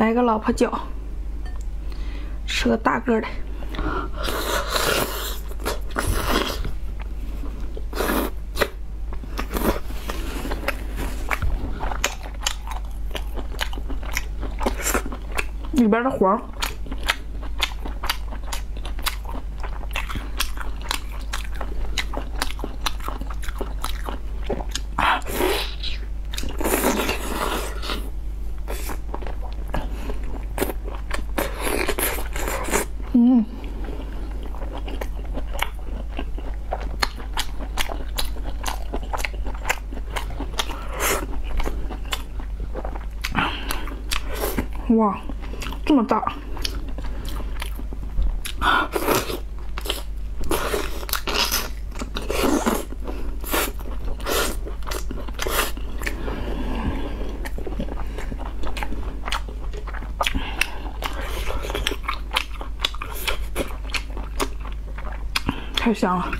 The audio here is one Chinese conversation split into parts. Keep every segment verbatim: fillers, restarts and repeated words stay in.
来个老婆脚，吃个大个的。 里边的黄，嗯，哇！ 这么大，太香了！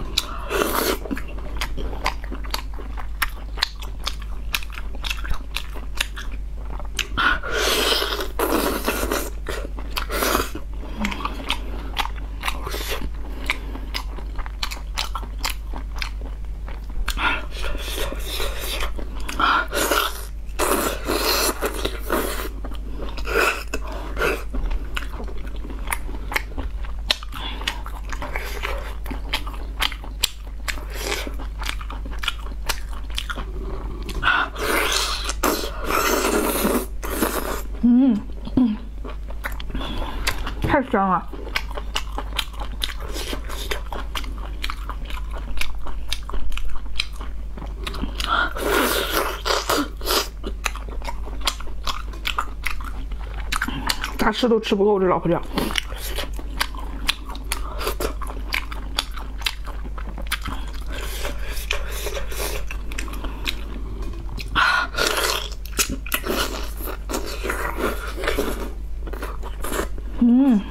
嗯嗯，太香了！咋吃都吃不够这老婆脚。 嗯。